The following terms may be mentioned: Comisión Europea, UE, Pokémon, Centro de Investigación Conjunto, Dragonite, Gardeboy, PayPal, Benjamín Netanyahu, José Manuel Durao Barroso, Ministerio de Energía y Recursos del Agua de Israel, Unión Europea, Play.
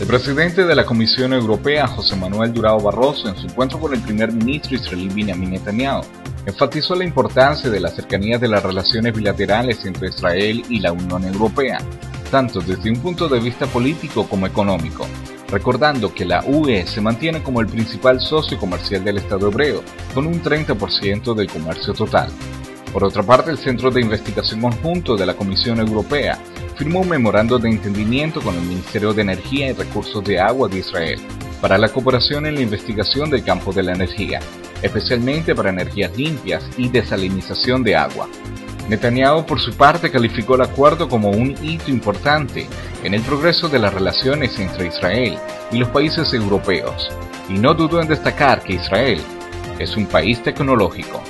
El presidente de la Comisión Europea, José Manuel Durao Barroso, en su encuentro con el primer ministro israelí Benjamín Netanyahu, enfatizó la importancia de la cercanía de las relaciones bilaterales entre Israel y la Unión Europea, tanto desde un punto de vista político como económico, recordando que la UE se mantiene como el principal socio comercial del Estado hebreo, con un 30% del comercio total. Por otra parte, el Centro de Investigación Conjunto de la Comisión Europea firmó un memorando de entendimiento con el Ministerio de Energía y Recursos de Agua de Israel para la cooperación en la investigación del campo de la energía, especialmente para energías limpias y desalinización de agua. Netanyahu, por su parte, calificó el acuerdo como un hito importante en el progreso de las relaciones entre Israel y los países europeos, y no dudó en destacar que Israel es un país tecnológico.